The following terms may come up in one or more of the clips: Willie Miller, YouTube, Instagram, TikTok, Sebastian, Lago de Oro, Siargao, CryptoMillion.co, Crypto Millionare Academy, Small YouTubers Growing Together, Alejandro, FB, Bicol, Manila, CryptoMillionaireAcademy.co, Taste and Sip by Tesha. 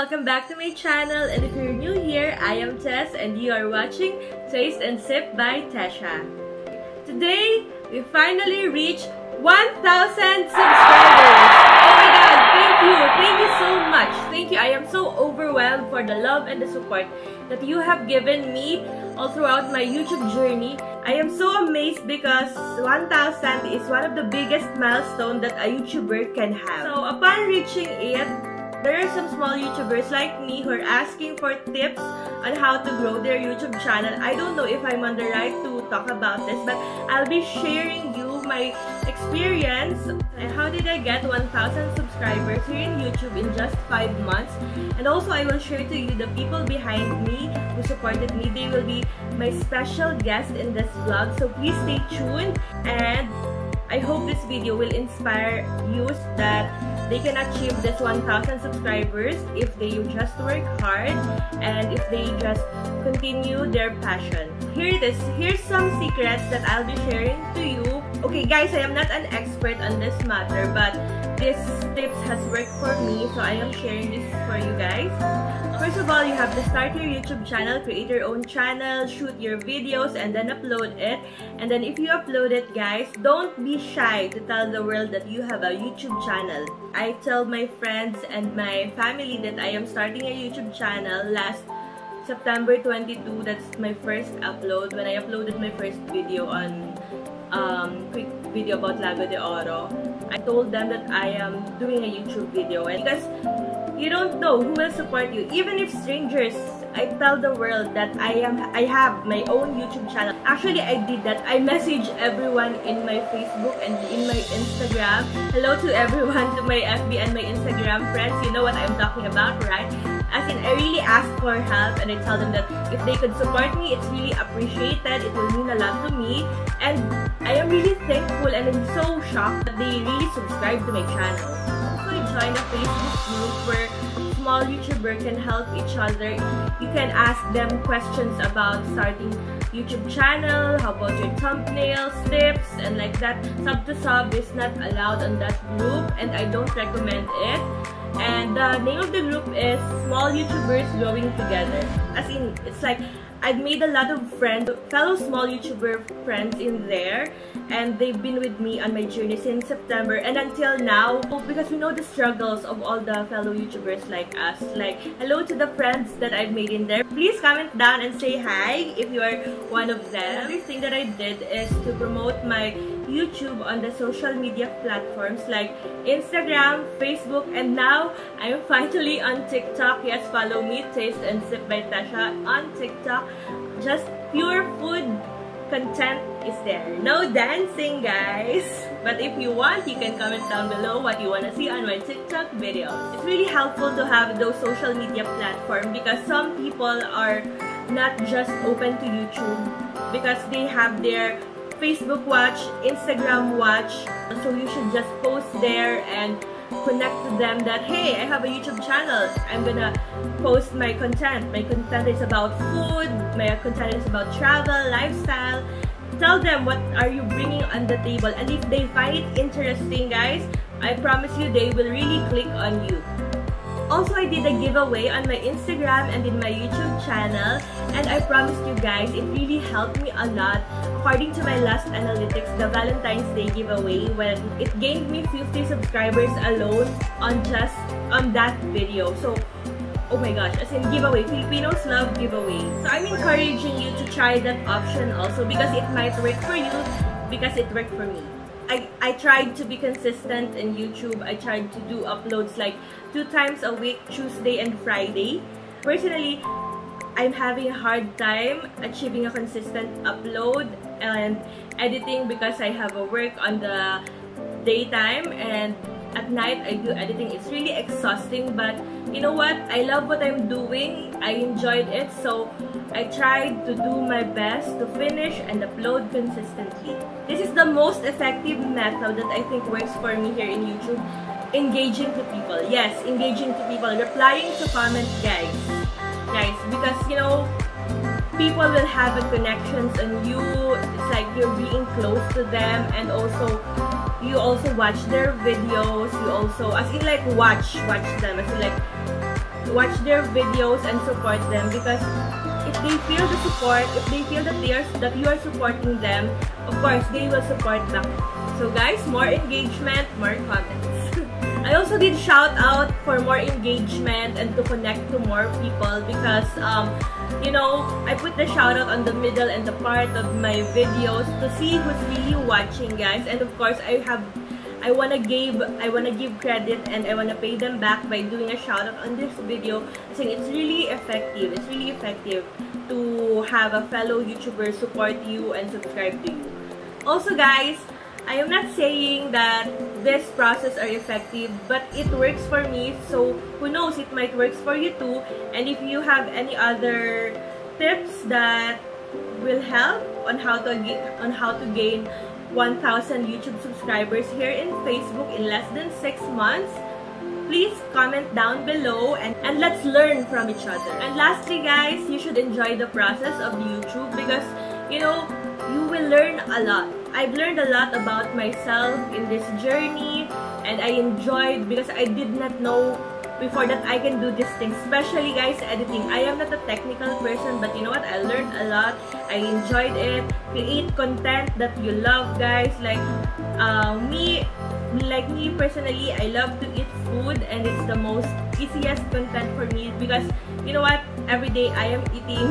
welcome back to my channel, and if you're new here, I am Tess and you are watching Taste and Sip by Tesha. Today, we finally reached 1,000 subscribers! Oh my god, thank you so much, thank you. I am so overwhelmed for the love and the support that you have given me all throughout my YouTube journey. I am so amazed because 1,000 is one of the biggest milestones that a YouTuber can have. So upon reaching it, there are some small YouTubers like me who are asking for tips on how to grow their YouTube channel. I don't know if I'm on the right to talk about this, but I'll be sharing you my experience and how did I get 1,000 subscribers here in YouTube in just 5 months. And also, I will share to you the people behind me who supported me. They will be my special guest in this vlog, so please stay tuned. And I hope this video will inspire you that they can achieve this 1,000 subscribers if they just work hard and if they just continue their passion. Here it is. Here's some secrets that I'll be sharing to you. Okay guys, I am not an expert on this matter, but this tips has worked for me, so I am sharing this for you guys. First of all, you have to start your YouTube channel, create your own channel, shoot your videos, and then upload it. And then if you upload it, guys, don't be shy to tell the world that you have a YouTube channel. I tell my friends and my family that I am starting a YouTube channel last September 22. That's my first upload, when I uploaded my first video on quick video about Lago de Oro. I told them that I am doing a YouTube video, and because you don't know who will support you, even if strangers, I tell the world that I have my own YouTube channel. Actually, I did that. I messaged everyone in my Facebook and in my Instagram. Hello to everyone, to my FB and my Instagram friends. You know what I'm talking about, right? As in, I really ask for help, and I tell them that if they could support me, it's really appreciated. It will mean a lot to me. And I am really thankful, and I'm so shocked that they really subscribe to my channel. Also, join a Facebook group where small YouTuber can help each other. You can ask them questions about starting YouTube channel, how about your thumbnails, tips, and like that. Sub to sub is not allowed on that group, and I don't recommend it. And the name of the group is Small YouTubers Growing Together. As in, it's like I've made a lot of friends, fellow small YouTuber friends in there, and they've been with me on my journey since September and until now, because we know the struggles of all the fellow YouTubers like us. Like, hello to the friends that I've made in there. Please comment down and say hi if you are one of them. Another thing that I did is to promote my YouTube on the social media platforms like Instagram, Facebook, and now I'm finally on TikTok. Yes, follow me, Taste and Sip by Tesha on TikTok. Just pure food content is there. No dancing, guys. But if you want, you can comment down below what you want to see on my TikTok video. It's really helpful to have those social media platforms because some people are not just open to YouTube because they have their Facebook watch, Instagram watch, so you should just post there and connect to them that, hey, I have a YouTube channel, I'm gonna post my content. My content is about food, my content is about travel, lifestyle. Tell them what are you bringing on the table, and if they find it interesting, guys, I promise you they will really click on you. Also, I did a giveaway on my Instagram and in my YouTube channel, and I promised you guys, it really helped me a lot. According to my last analytics, the Valentine's Day giveaway, when it gained me 50 subscribers alone on just on that video. So, oh my gosh, as in giveaway, Filipinos love giveaway. So I'm encouraging you to try that option also because it might work for you, because it worked for me. I tried to be consistent in YouTube. I tried to do uploads like 2 times a week, Tuesday and Friday. Personally, I'm having a hard time achieving a consistent upload and editing because I have a work on the daytime, and at night I do editing. It's really exhausting, but you know what? I love what I'm doing. I enjoyed it, so I tried to do my best to finish and upload consistently. This is the most effective method that I think works for me here in YouTube. Engaging to people. Yes, engaging to people. Replying to comments, guys. Guys, because, you know, people will have a connections on you. It's like you're being close to them, and also, you also watch their videos. You also, as in like watch them. As in like, watch their videos and support them, because if they feel the support, if they feel that you are supporting them, of course they will support back. So guys, more engagement, more comments. I also did shout out for more engagement and to connect to more people, because you know, I put the shout out on the middle and the part of my videos to see who's really watching, guys. And of course, I wanna give credit, and I wanna pay them back by doing a shout out on this video. I think it's really effective. It's really effective to have a fellow YouTuber support you and subscribe to you. Also, guys, I am not saying that this process are effective, but it works for me. So who knows, it might works for you too. And if you have any other tips that will help on how to gain 1,000 YouTube subscribers here in Facebook in less than 6 months, please comment down below, and let's learn from each other. And lastly, guys, you should enjoy the process of YouTube, because you know, you will learn a lot. I've learned a lot about myself in this journey, and I enjoyed, because I did not know before that I can do this thing, especially guys, editing. I am not a technical person, but you know what, I learned a lot. I enjoyed it. Create content that you love, guys. Like me personally, I love to eat food, and it's the most easiest content for me, because you know what, every day I am eating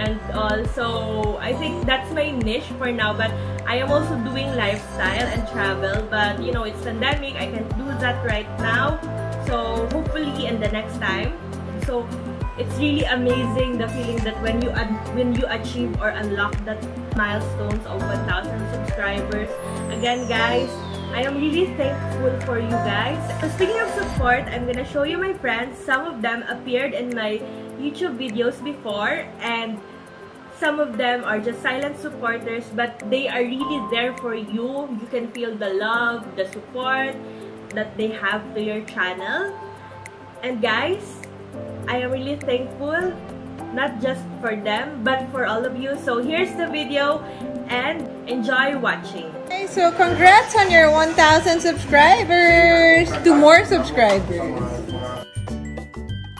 and also I think that's my niche for now. But I am also doing lifestyle and travel, but you know, it's pandemic, I can't do that right now. So hopefully in the next time. So it's really amazing, the feeling that when you achieve or unlock that milestones of 1,000 subscribers. Again, guys, I am really thankful for you guys. So speaking of support, I'm gonna show you my friends. Some of them appeared in my YouTube videos before, and some of them are just silent supporters, but they are really there for you. You can feel the love, the support that they have to your channel. And guys, I am really thankful, not just for them, but for all of you. So here's the video, and enjoy watching. Okay, so congrats on your 1,000 subscribers! To more subscribers!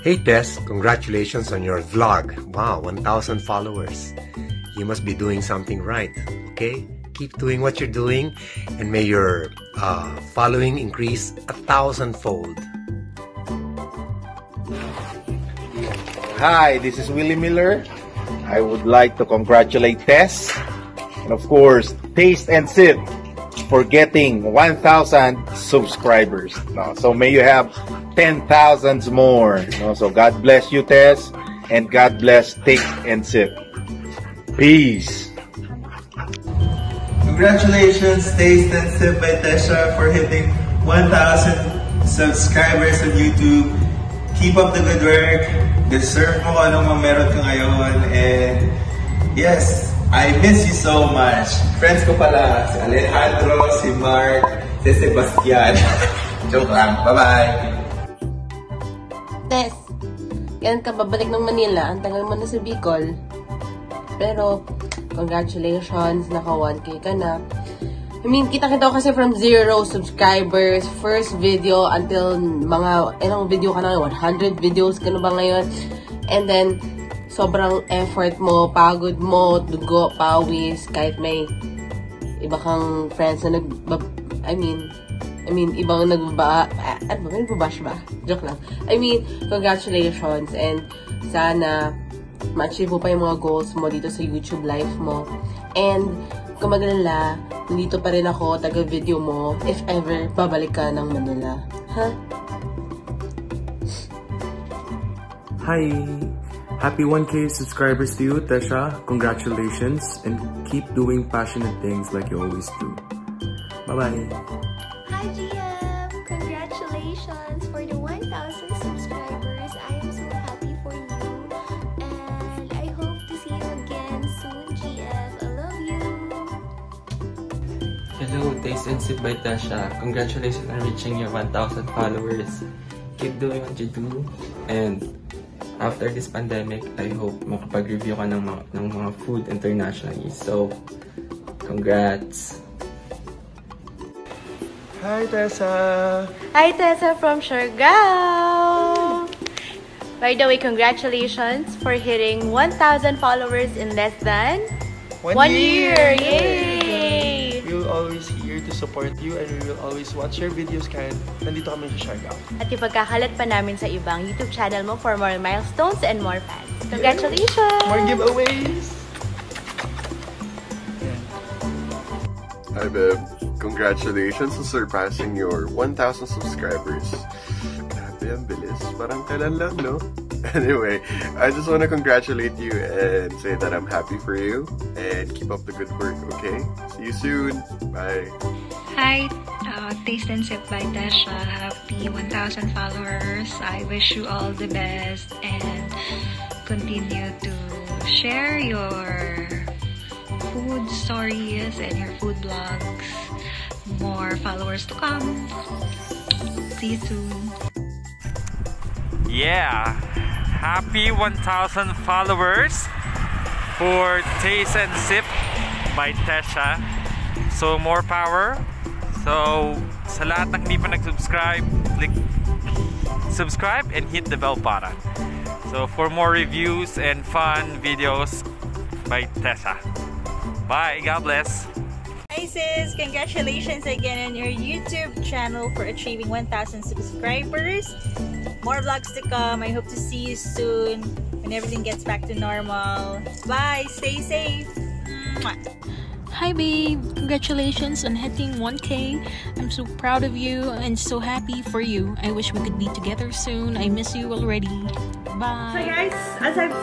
Hey Tess, congratulations on your vlog. Wow, 1,000 followers. You must be doing something right, okay? Keep doing what you're doing, and may your following increase 1,000-fold. Hi, this is Willie Miller. I would like to congratulate Tess, and of course, Taste and Sip, for getting 1,000 subscribers. No, so may you have 10,000 more. No, so God bless you, Tess, and God bless Taste and Sip. Peace. Congratulations, Taste and Sip by Tesha, for hitting 1,000 subscribers on YouTube. Keep up the good work. Deserve mo anong meron ka ngayon, and yes, I miss you so much. Friends ko pala, si Alejandro, si Mark, si Sebastian. Joke lang, bye-bye! Tess, yan ka, babalik ng Manila. Ang tagal mo na sa Bicol. Pero, congratulations, naka 1K ka na. I mean, kita-kita ko kasi from 0 subscribers, first video, until mga, ilang video ka na, 100 videos ka na ba ngayon? And then, sobrang effort mo, pagod mo, dugo, pawis, kahit may iba kang friends na I mean, ibang nagbabash ba? Joke lang. I mean, congratulations, and sana ma-achieve mo pa yung mga goals mo dito sa YouTube life mo. And, kung magalala, nandito pa rin ako, taga-video mo, if ever, babalik ka ng Manila. Ha? Huh? Hi! Happy 1K subscribers to you, Tesha. Congratulations, and keep doing passionate things like you always do. Bye-bye! Hi, GM! Congratulations for the 1,000 subscribers. I am so happy for you, and I hope to see you again soon, GM. Hello, Taste and Sip by Tesha. Congratulations on reaching your 1,000 followers. Keep doing what you do, and after this pandemic, I hope makapag-review ka ng mga food internationally. So, congrats! Hi, Tessa! Hi, Tessa from Siargao! By the way, congratulations for hitting 1,000 followers in less than one year. Yay! We will always here to support you and we will always watch your videos kahit nandito kami sa Siargao. At ipagkakalat pa namin sa ibang YouTube channel mo for more milestones and more fans. Congratulations! More giveaways! Hi, babe. Congratulations on surpassing your 1,000 subscribers. Grabe, ang bilis. Parang kailan lang, no? Anyway, I just want to congratulate you and say that I'm happy for you. And keep up the good work, okay? See you soon. Bye. Hi, Taste and Sip by Tesha. Happy 1,000 followers. I wish you all the best and continue to share your food stories and your food blogs. More followers to come. See you soon. Yeah, happy 1,000 followers for Taste and Sip by Tesha. So more power. So sa lahat ng hindi pa nag-subscribe, click subscribe and hit the bell button. So for more reviews and fun videos by Tesha. Bye, God bless. Hi sis, congratulations again on your YouTube channel for achieving 1,000 subscribers. More vlogs to come. I hope to see you soon when everything gets back to normal. Bye, stay safe. Mwah. Hi babe, congratulations on hitting 1K. I'm so proud of you and so happy for you. I wish we could be together soon. I miss you already. Bye. So guys, as I've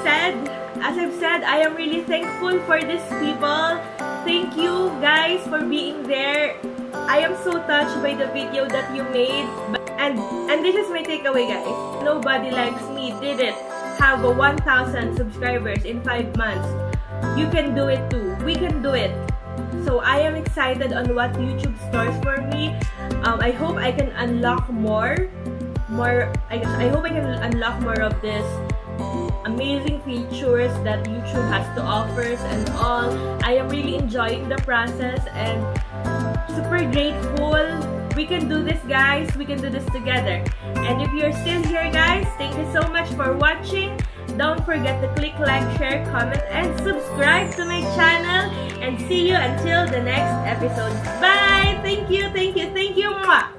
said, I am really thankful for these people. Thank you guys for being there. I am so touched by the video that you made. And this is my takeaway, guys. Nobody Likes Me didn't have a 1,000 subscribers in 5 months. You can do it too. We can do it. So I am excited on what YouTube stores for me. I hope I can unlock more of this amazing features that YouTube has to offer and all. I am really enjoying the process and super grateful. We can do this, guys. We can do this together. And if you're still here, guys, thank you so much for watching. Don't forget to click like, share, comment, and subscribe to my channel. And see you until the next episode. Bye! Thank you, thank you, thank you. Mwah!